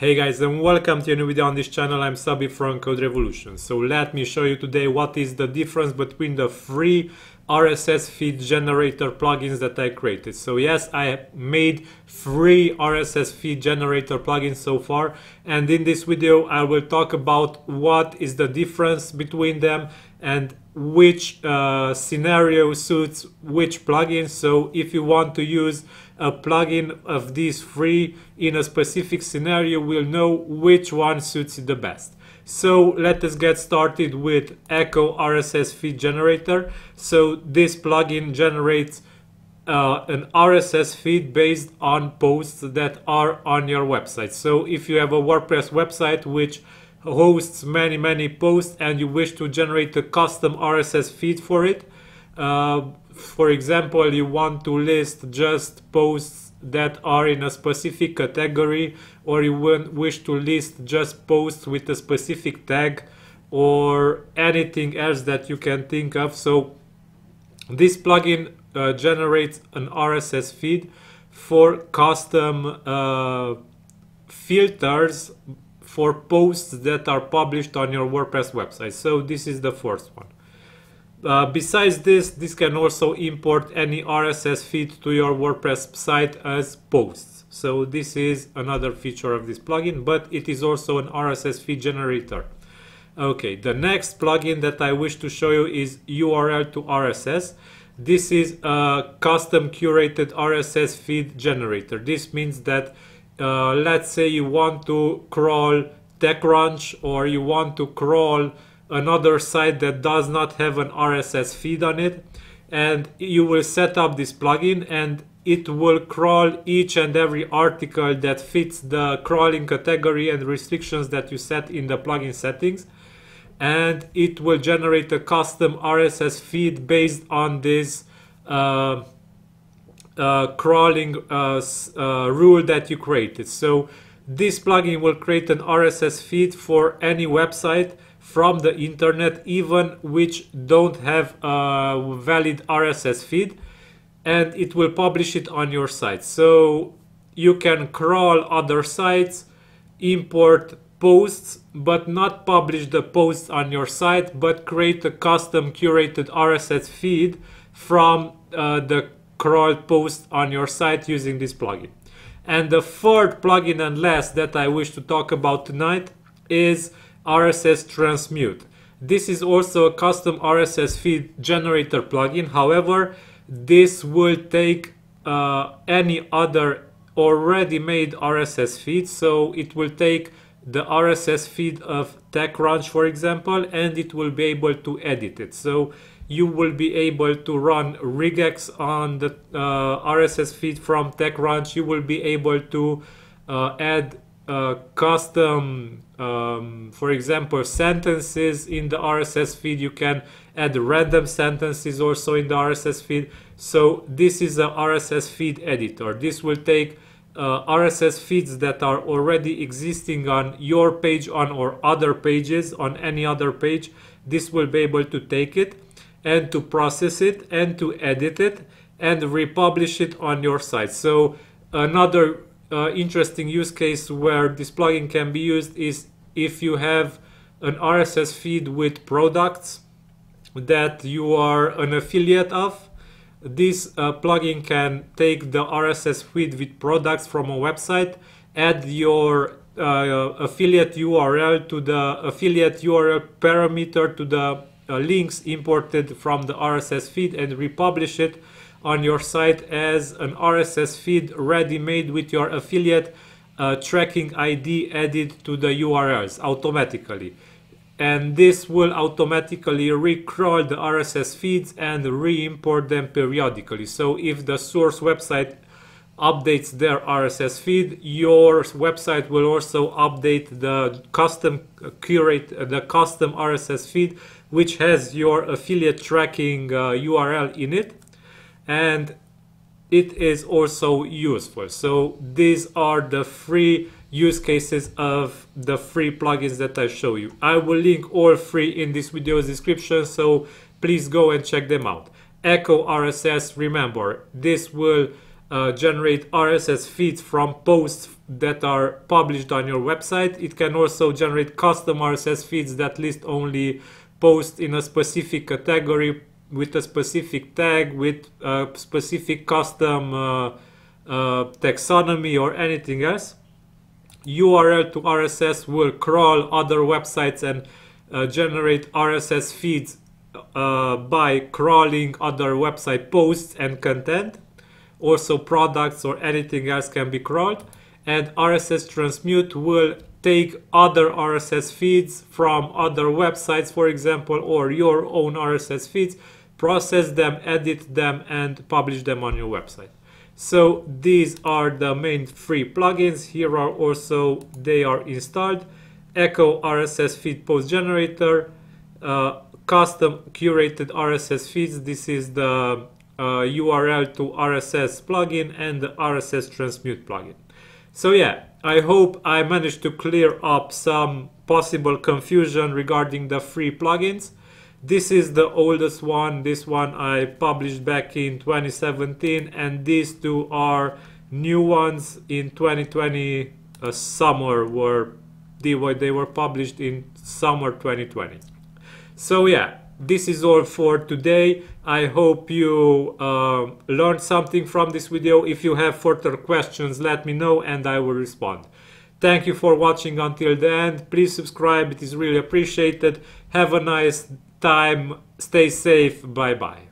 Hey guys, and welcome to a new video on this channel. I'm Sabi from Code Revolution. So let me show you today what is the difference between the free RSS Feed Generator plugins that I created. So yes, I made free RSS Feed Generator plugins so far, and in this video I will talk about what is the difference between them and which scenario suits which plugin. So if you want to use a plugin of these free in a specific scenario, we'll know which one suits you the best. So let us get started with Echo RSS Feed Generator. So this plugin generates an RSS feed based on posts that are on your website. So if you have a WordPress website which hosts many posts and you wish to generate a custom RSS feed for it, for example, you want to list just posts that are in a specific category, or you wish to list just posts with a specific tag, or anything else that you can think of. So this plugin generates an RSS feed for custom filters for posts that are published on your WordPress website. So this is the first one. Besides this can also import any RSS feed to your WordPress site as posts. So this is another feature of this plugin, but it is also an RSS feed generator. Okay, the next plugin that I wish to show you is URL to RSS. This is a custom curated RSS feed generator. This means that let's say you want to crawl TechCrunch, or you want to crawl another site that does not have an RSS feed on it, and you will set up this plugin and it will crawl each and every article that fits the crawling category and restrictions that you set in the plugin settings, and it will generate a custom RSS feed based on this crawling rule that you created. So this plugin will create an RSS feed for any website from the internet, even which don't have a valid RSS feed, and it will publish it on your site. So you can crawl other sites, import posts, but not publish the posts on your site, but create a custom curated RSS feed from the crawl post on your site using this plugin. And the third plugin and last that I wish to talk about tonight is RSS Transmute. This is also a custom RSS feed generator plugin. However, this will take any other already made RSS feed. So it will take the RSS feed of TechCrunch, for example, and it will be able to edit it. So you will be able to run regex on the RSS feed from TechCrunch. You will be able to add custom, for example, sentences in the RSS feed. You can add random sentences also in the RSS feed. So this is a RSS feed editor. This will take RSS feeds that are already existing on your page, or other pages, on any other page. This will be able to take it and to process it and to edit it and republish it on your site. So another interesting use case where this plugin can be used is if you have an RSS feed with products that you are an affiliate of. This plugin can take the RSS feed with products from a website, add your affiliate URL to the affiliate URL parameter to the links imported from the RSS feed, and republish it on your site as an RSS feed ready-made with your affiliate tracking ID added to the URLs automatically. And this will automatically recrawl the RSS feeds and re-import them periodically. So if the source website updates their RSS feed, your website will also update the custom RSS feed, which has your affiliate tracking URL in it. And it is also useful. So these are the free use cases of the free plugins that I show you. I will link all three in this video's description, so please go and check them out. Echo RSS, remember, this will generate RSS feeds from posts that are published on your website. It can also generate custom RSS feeds that list only posts in a specific category with a specific tag, with a specific custom taxonomy or anything else. URL to RSS will crawl other websites and generate RSS feeds by crawling other website posts and content. Also products or anything else can be crawled. And RSS Transmute will take other RSS feeds from other websites, for example, or your own RSS feeds, process them, edit them, and publish them on your website. So these are the main free plugins. Here are also, they are installed. Echo RSS Feed Post Generator, custom curated RSS feeds. This is the URL to RSS plugin and the RSS Transmute plugin. So yeah, I hope I managed to clear up some possible confusion regarding the free plugins. This is the oldest one. This one I published back in 2017, and these two are new ones in 2020 summer, where they were published in summer 2020. So yeah, this is all for today. I hope you learned something from this video. If you have further questions, let me know and I will respond. Thank you for watching until the end. Please subscribe, it is really appreciated. Have a nice time. Stay safe. Bye bye.